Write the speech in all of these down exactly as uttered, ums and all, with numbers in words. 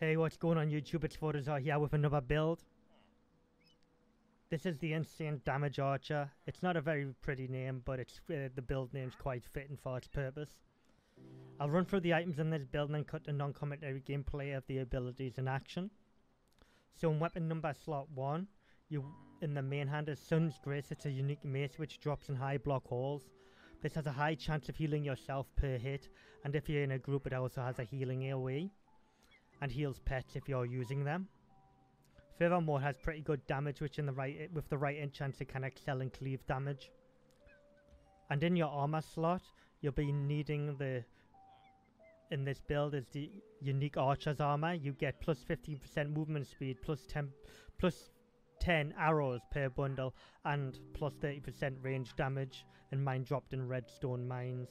Hey, what's going on YouTube? It's Fortizar here with another build. This is the Instant Damage Archer. It's not a very pretty name, but it's uh, the build name's quite fitting for its purpose. I'll run through the items in this build and then cut the non-commentary gameplay of the abilities in action. So in weapon number slot one, you in the main hand is Sun's Grace. It's a unique mace which drops in high block holes. This has a high chance of healing yourself per hit, and if you're in a group it also has a healing A O E. And heals pets if you're using them. Furthermore, it has pretty good damage, which in the right with the right enchant it can excel in cleave damage. And in your armor slot, you'll be needing the in this build is the unique Archer's Armor. You get plus fifteen percent movement speed, plus ten plus ten arrows per bundle, and plus thirty percent range damage and mine dropped in redstone mines.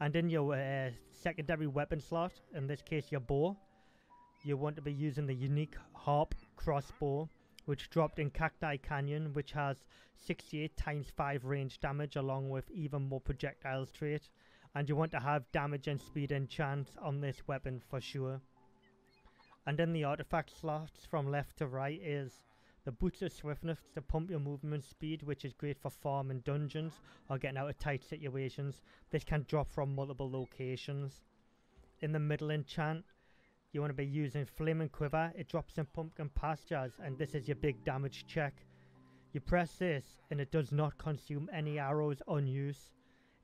And in your uh, secondary weapon slot, in this case your bow, you want to be using the unique Harp Crossbow, which dropped in Cacti Canyon, which has sixty-eight times five range damage along with even more projectiles trait. And you want to have damage and speed and chance on this weapon for sure. And in the artifact slots from left to right is the Boots of Swiftness to pump your movement speed, which is great for farming dungeons or getting out of tight situations. This can drop from multiple locations. In the middle enchant, you want to be using Flame and Quiver. It drops in pumpkin pastures, and this is your big damage check. You press this and it does not consume any arrows on use.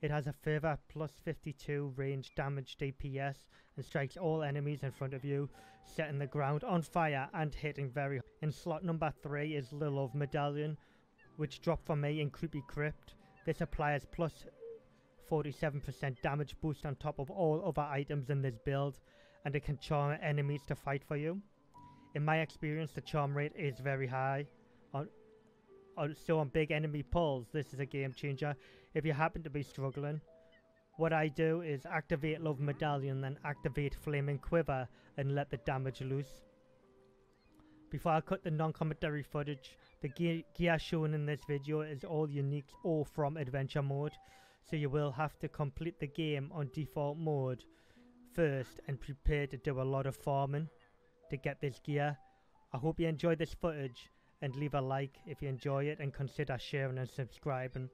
It has a further plus fifty-two range damage D P S and strikes all enemies in front of you, setting the ground on fire and hitting very hard. In slot number three is Lil Love Medallion, which dropped for me in Creepy Crypt. This applies plus forty-seven percent damage boost on top of all other items in this build, and it can charm enemies to fight for you. In my experience, the charm rate is very high. On, on, so on big enemy pulls, this is a game changer. If you happen to be struggling, what I do is activate Love Medallion, then activate Flame and Quiver and let the damage loose. Before I cut the non-commentary footage, the gear, gear shown in this video is all unique or from adventure mode, so you will have to complete the game on default mode first and prepare to do a lot of farming to get this gear. I hope you enjoyed this footage and leave a like if you enjoy it and consider sharing and subscribing.